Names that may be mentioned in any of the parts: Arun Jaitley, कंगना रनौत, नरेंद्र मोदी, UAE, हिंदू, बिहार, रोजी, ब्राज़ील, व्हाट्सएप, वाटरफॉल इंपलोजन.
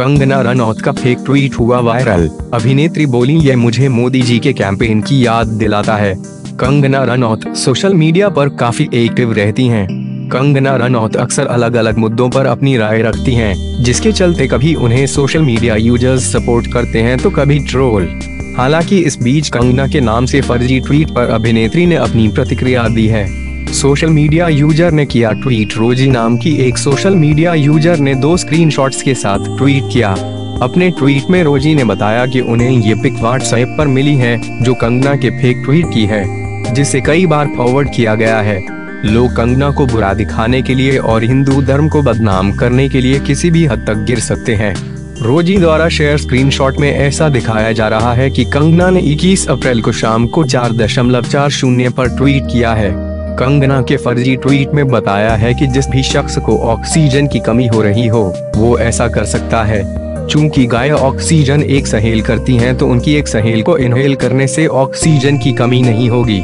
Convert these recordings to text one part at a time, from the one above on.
कंगना रनौत का fake tweet हुआ viral. अभिनेत्री बोली, यह मुझे मोदी जी के कैंपेन की याद दिलाता है। कंगना रनौत सोशल मीडिया पर काफी एक्टिव रहती हैं। कंगना रनौत अक्सर अलग अलग मुद्दों पर अपनी राय रखती हैं, जिसके चलते कभी उन्हें सोशल मीडिया यूजर्स सपोर्ट करते हैं तो कभी ट्रोल। हालांकि इस बीच कंगना के नाम से फर्जी ट्वीट पर अभिनेत्री ने अपनी प्रतिक्रिया दी है। सोशल मीडिया यूजर ने किया ट्वीट। रोजी नाम की एक सोशल मीडिया यूजर ने 2 स्क्रीनशॉट्स के साथ ट्वीट किया। अपने ट्वीट में रोजी ने बताया कि उन्हें ये पिक व्हाट्सएप पर मिली है, जो कंगना के फेक ट्वीट की है, जिसे कई बार फॉरवर्ड किया गया है। लोग कंगना को बुरा दिखाने के लिए और हिंदू धर्म को बदनाम करने के लिए किसी भी हद तक गिर सकते हैं। रोजी द्वारा शेयर स्क्रीनशॉट में ऐसा दिखाया जा रहा है कि कंगना ने 21 अप्रैल को शाम को 4:40 पर ट्वीट किया है। कंगना के फर्जी ट्वीट में बताया है कि जिस भी शख्स को ऑक्सीजन की कमी हो रही हो, वो ऐसा कर सकता है। चूंकि गाय ऑक्सीजन एक्सहेल करती हैं, तो उनकी एक्सहेल को इनहेल करने से ऑक्सीजन की कमी नहीं होगी।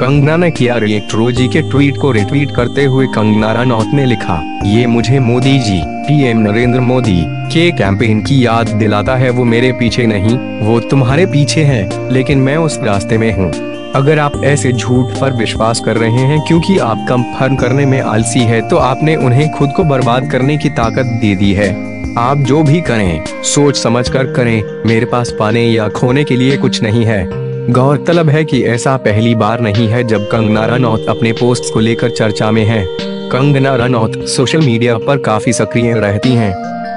कंगना ने किया रिएक्ट। रोजी के ट्वीट को रिट्वीट करते हुए कंगना रनौत ने लिखा, ये मुझे मोदी जी, पीएम नरेंद्र मोदी के कैंपेन की याद दिलाता है। वो मेरे पीछे नहीं, वो तुम्हारे पीछे हैं, लेकिन मैं उस रास्ते में हूँ। अगर आप ऐसे झूठ पर विश्वास कर रहे हैं क्योंकि आप कंफर्म करने में आलसी है, तो आपने उन्हें खुद को बर्बाद करने की ताकत दे दी है। आप जो भी करें, सोच समझ कर करें। मेरे पास पाने या खोने के लिए कुछ नहीं है। गौरतलब है कि ऐसा पहली बार नहीं है जब कंगना रनौत अपने पोस्ट को लेकर चर्चा में हैं। कंगना रनौत सोशल मीडिया पर काफी सक्रिय रहती हैं।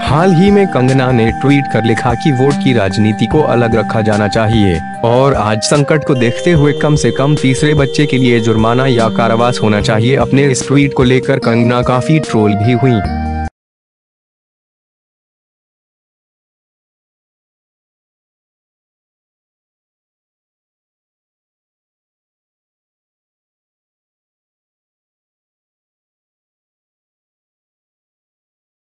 हाल ही में कंगना ने ट्वीट कर लिखा कि वोट की राजनीति को अलग रखा जाना चाहिए और आज संकट को देखते हुए कम से कम तीसरे बच्चे के लिए जुर्माना या कारावास होना चाहिए। अपने इस ट्वीट को लेकर कंगना काफी ट्रोल भी हुई।